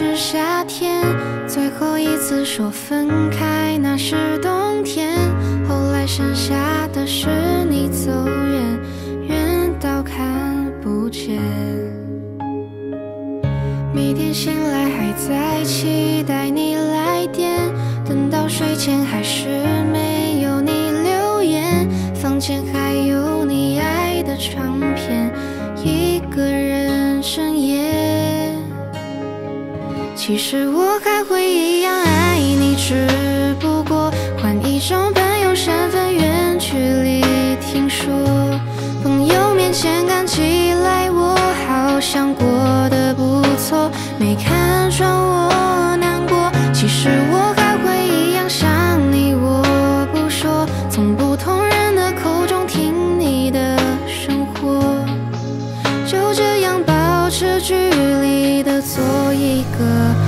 是夏天，最后一次说分开那是冬天，后来剩下的是你走远，远到看不见。每天醒来还在期待你来电，等到睡前还是没有你留言，房间还有你爱的唱片，一个人深夜。 其实我还会一样爱你，只不过换一种朋友身份。远距离听说，朋友面前看起来我好像过得不错，没看穿我难过。其实我还会一样想你，我不说，从不同人的口中听你的生活，就这样保持距离的做一个。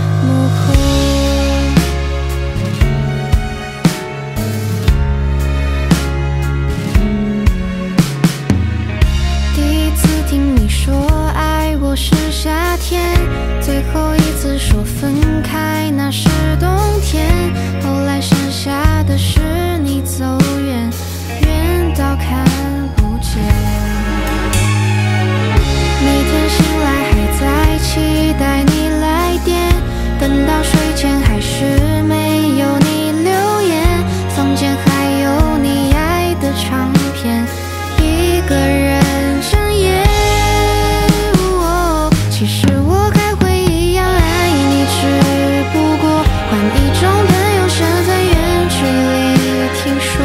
夏天，最后一次说分开那是冬天，后来剩下的是你走远，远到看不见。每天醒来还在期待你来电，等到睡前还是没有你留言，房间还有你爱的唱片，一个人深夜。 其实我还会一样爱你，只不过换一种朋友身份。远距离听说，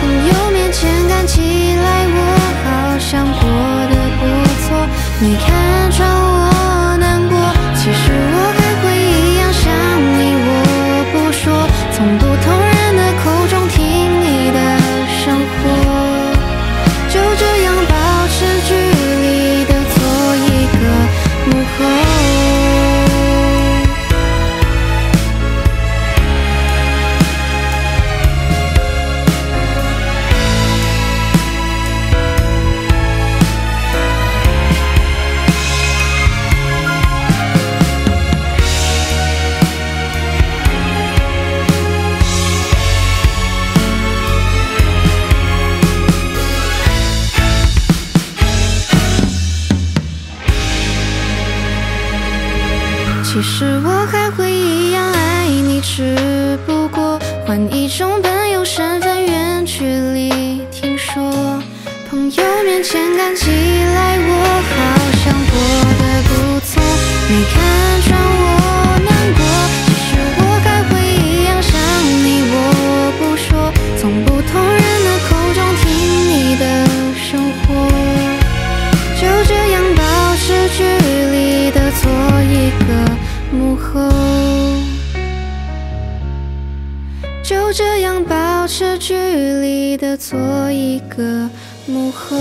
朋友面前看起来我好像过得不错，没看穿我难过。其实我还会一样想你，我不说，从不同人的口中听你的生活，就这样保持距离的做一个。 幕后，其实我还会一样爱你，只不过换一种朋友身份。远距离听说，朋友面前看起来我好像过得不错，没看穿我难过。其实我还会一样想你，我不说，从不同人的口中听你的生活，就这样保持距离的做一个。 幕后，就这样保持距离的做一个幕后。